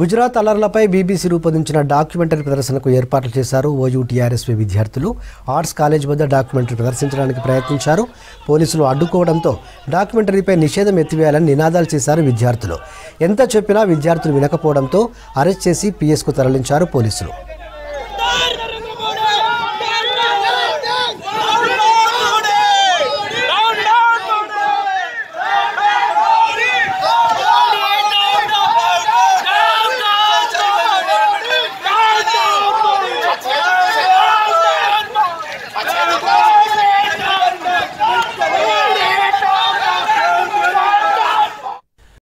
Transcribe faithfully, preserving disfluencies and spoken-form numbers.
గుజరాత్ అలర్లపై బీబీసీ రూపొందించిన డాక్యుమెంటరీ ప్రదర్శనకు ఏర్పాట్లు చేశారు. ఓయూ టీఆర్ఎస్వి విద్యార్థులు ఆర్ట్స్ కాలేజ్ వద్ద డాక్యుమెంటరీ ప్రదర్శించడానికి ప్రయత్నించారు. పోలీసులు అడ్డుకోవడంతో డాక్యుమెంటరీపై నిషేధం ఎత్తివేయాలని నినాదాలు చేశారు విద్యార్థులు. ఎంత చెప్పినా విద్యార్థులు వినకపోవడంతో అరెస్ట్ చేసి పీఎస్కు తరలించారు పోలీసులు.